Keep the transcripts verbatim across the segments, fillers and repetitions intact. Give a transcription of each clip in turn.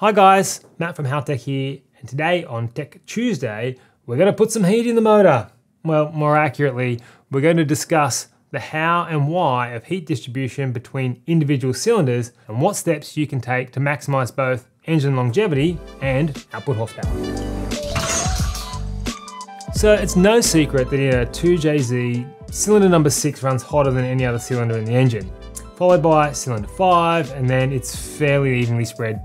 Hi guys, Matt from Haltech here, and today on Tech Tuesday, we're gonna put some heat in the motor. Well, more accurately, we're gonna discuss the how and why of heat distribution between individual cylinders and what steps you can take to maximize both engine longevity and output horsepower. So it's no secret that in a two J Z, cylinder number six runs hotter than any other cylinder in the engine, followed by cylinder five, and then it's fairly evenly spread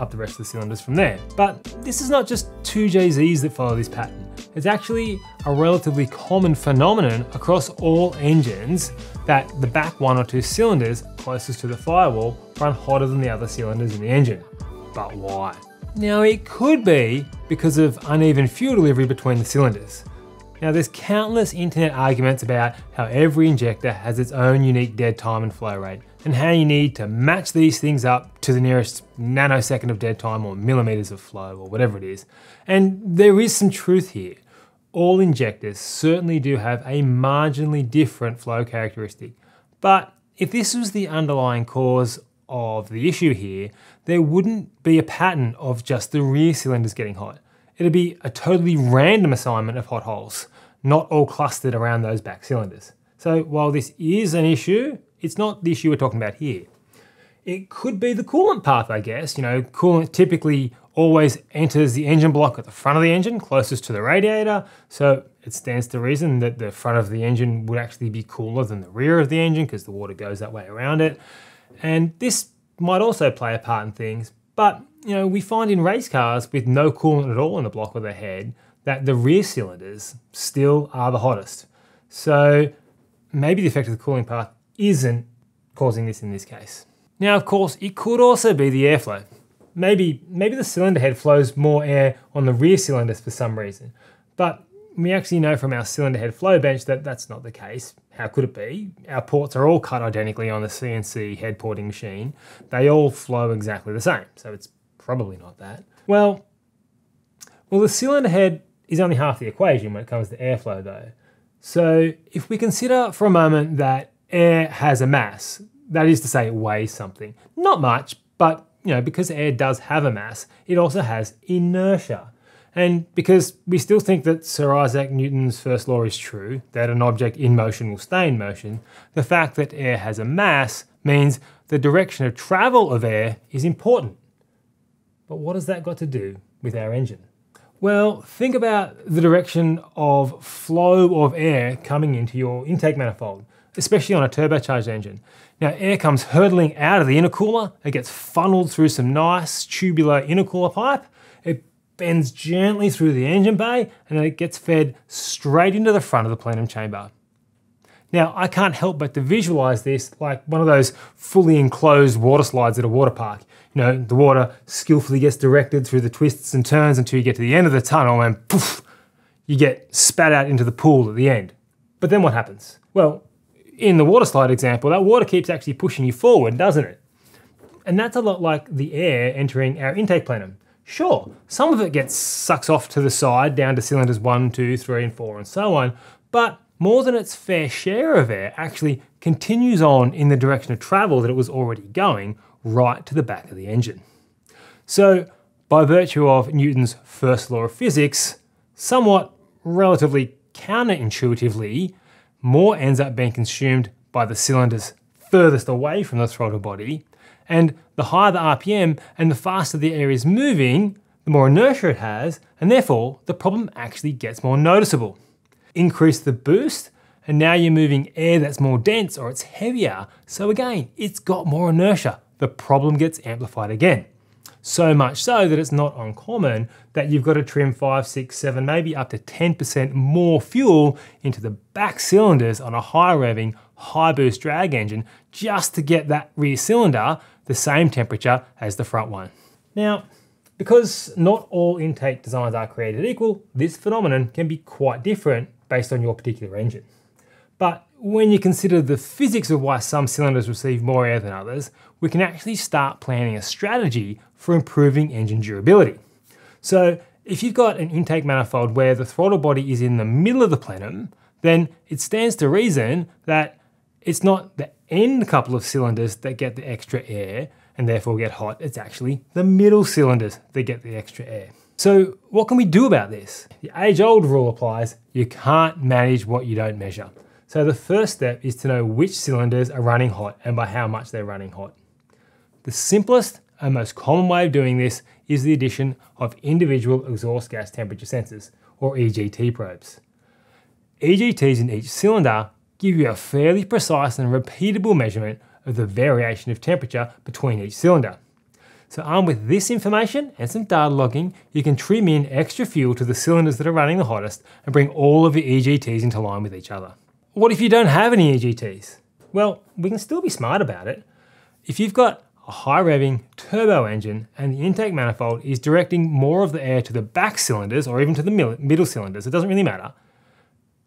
up the rest of the cylinders from there. But this is not just two J Zs that follow this pattern. It's actually a relatively common phenomenon across all engines that the back one or two cylinders closest to the firewall run hotter than the other cylinders in the engine. But why? Now it could be because of uneven fuel delivery between the cylinders. Now there's countless internet arguments about how every injector has its own unique dead time and flow rate, and how you need to match these things up to the nearest nanosecond of dead time or millimeters of flow or whatever it is. And there is some truth here. All injectors certainly do have a marginally different flow characteristic. But if this was the underlying cause of the issue here, there wouldn't be a pattern of just the rear cylinders getting hot. It'd be a totally random assignment of hot holes, not all clustered around those back cylinders. So while this is an issue, it's not the issue we're talking about here. It could be the coolant path, I guess. You know, coolant typically always enters the engine block at the front of the engine, closest to the radiator. So it stands to reason that the front of the engine would actually be cooler than the rear of the engine because the water goes that way around it. And this might also play a part in things, but you know, we find in race cars with no coolant at all in the block or the head that the rear cylinders still are the hottest. So maybe the effect of the cooling path isn't causing this in this case. Now, of course, it could also be the airflow. Maybe, maybe the cylinder head flows more air on the rear cylinders for some reason, but we actually know from our cylinder head flow bench that that's not the case. How could it be? Our ports are all cut identically on the C N C head porting machine. They all flow exactly the same, so it's probably not that. Well, well, the cylinder head is only half the equation when it comes to airflow though. So if we consider for a moment that air has a mass, that is to say it weighs something. Not much, but you know, because air does have a mass, it also has inertia. And because we still think that Sir Isaac Newton's first law is true, that an object in motion will stay in motion, the fact that air has a mass means the direction of travel of air is important. But what has that got to do with our engine? Well, think about the direction of flow of air coming into your intake manifold, especially on a turbocharged engine. Now, air comes hurtling out of the intercooler, it gets funneled through some nice tubular intercooler pipe, it bends gently through the engine bay, and then it gets fed straight into the front of the plenum chamber. Now, I can't help but to visualize this like one of those fully enclosed water slides at a water park. You know, the water skillfully gets directed through the twists and turns until you get to the end of the tunnel and poof, you get spat out into the pool at the end. But then what happens? Well, in the water slide example, that water keeps actually pushing you forward, doesn't it? And that's a lot like the air entering our intake plenum. Sure, some of it gets sucked off to the side down to cylinders one, two, three, and four, and so on, but more than its fair share of air actually continues on in the direction of travel that it was already going, right to the back of the engine. So, by virtue of Newton's first law of physics, somewhat relatively counterintuitively, more ends up being consumed by the cylinders furthest away from the throttle body, and the higher the R P M and the faster the air is moving, the more inertia it has, and therefore the problem actually gets more noticeable. Increase the boost, and now you're moving air that's more dense or it's heavier, so again, it's got more inertia. The problem gets amplified again. So much so that it's not uncommon that you've got to trim five, six, seven, maybe up to ten percent more fuel into the back cylinders on a high revving, high boost drag engine just to get that rear cylinder the same temperature as the front one. Now, because not all intake designs are created equal, this phenomenon can be quite different based on your particular engine. But when you consider the physics of why some cylinders receive more air than others, we can actually start planning a strategy for improving engine durability. So if you've got an intake manifold where the throttle body is in the middle of the plenum, then it stands to reason that it's not the end couple of cylinders that get the extra air, and therefore get hot. It's actually the middle cylinders that get the extra air. So what can we do about this? The age-old rule applies: you can't manage what you don't measure. So the first step is to know which cylinders are running hot and by how much they're running hot. The simplest and most common way of doing this is the addition of individual exhaust gas temperature sensors, or E G T probes. E G Ts in each cylinder give you a fairly precise and repeatable measurement of the variation of temperature between each cylinder. So armed with this information and some data logging, you can trim in extra fuel to the cylinders that are running the hottest and bring all of your E G Ts into line with each other. What if you don't have any E G Ts? Well, we can still be smart about it. If you've got a high revving turbo engine and the intake manifold is directing more of the air to the back cylinders or even to the middle cylinders, it doesn't really matter.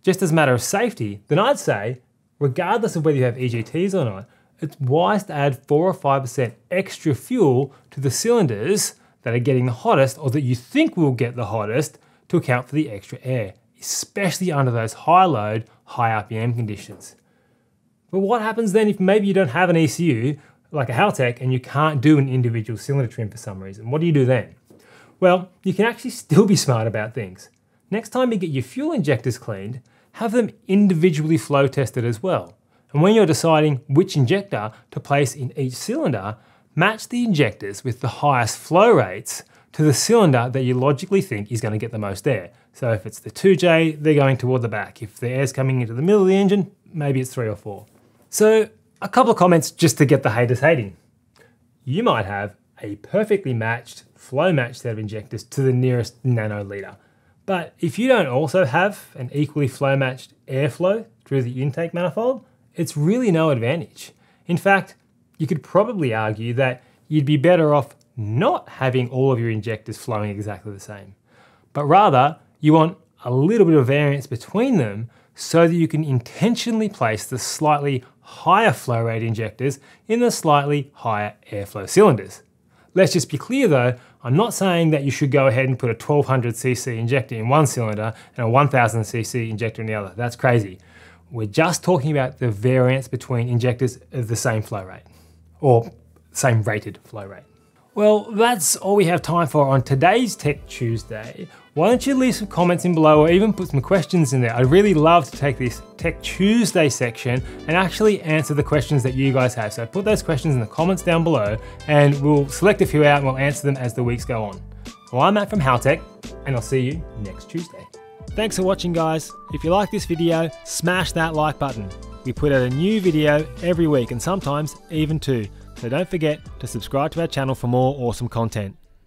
Just as a matter of safety, then I'd say, regardless of whether you have E G Ts or not, it's wise to add four or five percent extra fuel to the cylinders that are getting the hottest or that you think will get the hottest to account for the extra air, especially under those high load, high R P M conditions. But what happens then if maybe you don't have an E C U like a Haltech and you can't do an individual cylinder trim for some reason? What do you do then? Well, you can actually still be smart about things. Next time you get your fuel injectors cleaned, have them individually flow tested as well. And when you're deciding which injector to place in each cylinder, match the injectors with the highest flow rates to the cylinder that you logically think is going to get the most air. So if it's the two J, they're going toward the back. If the air's coming into the middle of the engine, maybe it's three or four. So a couple of comments just to get the haters hating. You might have a perfectly matched, flow matched set of injectors to the nearest nanoliter. But if you don't also have an equally flow matched airflow through the intake manifold, it's really no advantage. In fact, you could probably argue that you'd be better off not having all of your injectors flowing exactly the same, but rather you want a little bit of variance between them so that you can intentionally place the slightly higher flow rate injectors in the slightly higher airflow cylinders. Let's just be clear though, I'm not saying that you should go ahead and put a twelve hundred c c injector in one cylinder and a one thousand c c injector in the other. That's crazy. We're just talking about the variance between injectors of the same flow rate, or same rated flow rate. Well, that's all we have time for on today's Tech Tuesday. Why don't you leave some comments in below, or even put some questions in there. I'd really love to take this Tech Tuesday section and actually answer the questions that you guys have. So put those questions in the comments down below and we'll select a few out and we'll answer them as the weeks go on. Well, I'm Matt from Haltech and I'll see you next Tuesday. Thanks for watching, guys. If you like this video, smash that like button. We put out a new video every week and sometimes even two. So don't forget to subscribe to our channel for more awesome content.